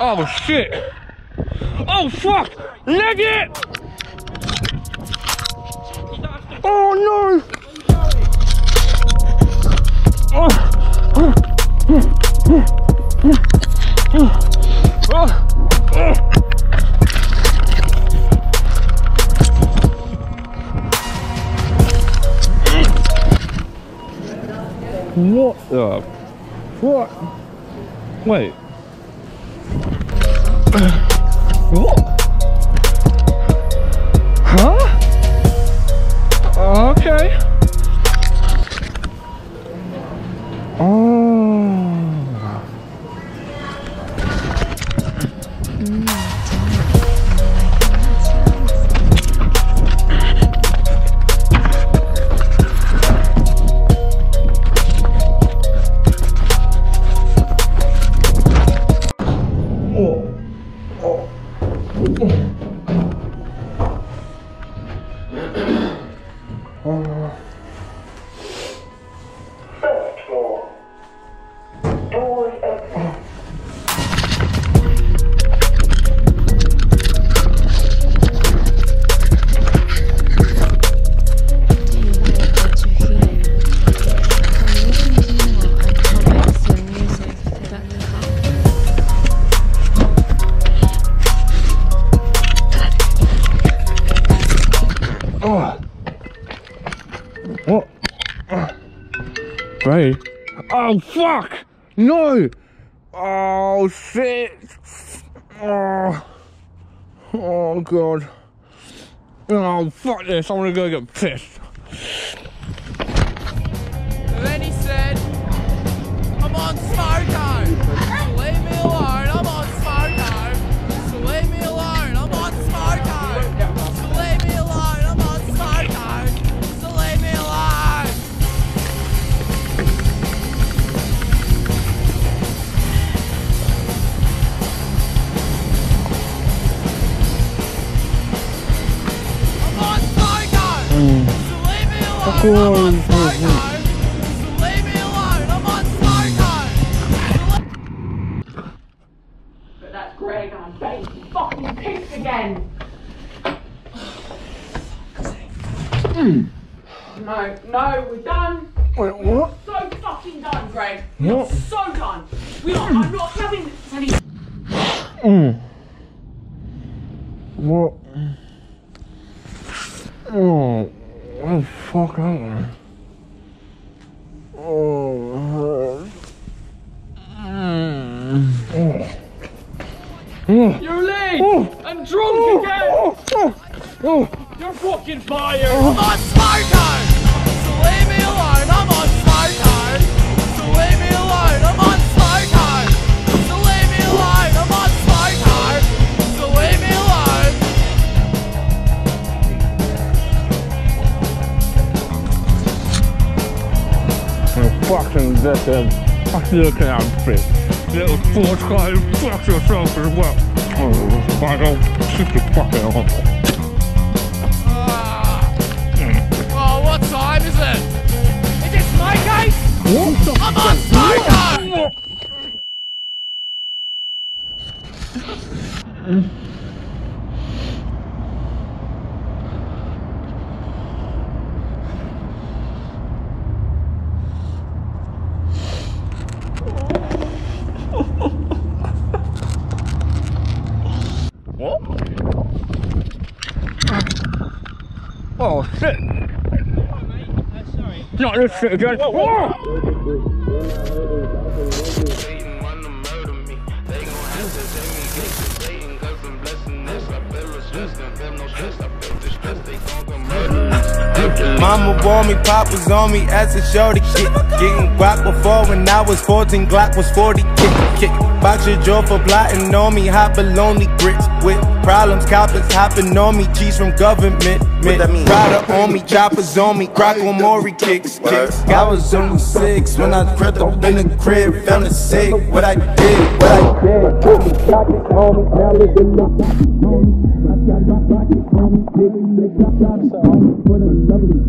Oh shit! Oh fuck! Leg it! Oh no! What the fuck? Wait. What? Huh? Okay. Oh fuck! No! Oh shit! Oh god! Oh fuck this! I wanna go get pissed. Lenny said, "I'm on smart time. So leave me alone. I'm on smart time. So leave me alone. I'm on smart time. So leave me alone. I'm on smart time. So leave me alone." I'm on smart time. Just leave me alone. I'm on smart time. But that's Greg on face. Fucking pissed again. No, we're done. Wait, what? So fucking done, Greg. We're so done. We are. I'm not having any. What? Oh. Oh fuck out. Oh. You're late! Oh. I'm drunk again! You're fucking fired! I'm on smart time! So leave me alone, I'm on smart time! So leave me alone, I'm on smart time! So leave me alone, I'm on smart time! So leave me alone! Fucking this is fucking looking at fit. Little sports guy, fuck yourself as well. Oh, I don't keep the fucking on. Oh, what time is it? Is it my guy? What the fuck? I'm on smart guy! Oh shit! Sorry. Not this shit again. Whoa, whoa. Mama wore me, papa's on me as a shorty kid. Getting guac before when I was 14, Glock was 40. Kick, box your jaw for plotting on me, hot baloney grits with problems, coppers hopping on me, G's from government. What that mean? Rider on me, choppers on me, crock on Maury kicks. I was only 6 when I crept up in the crib, found a sick. What I did, put me pockets on me, now live in my pockets on me. I got my pockets on me, nigga, nigga, I got it on me for the lovely.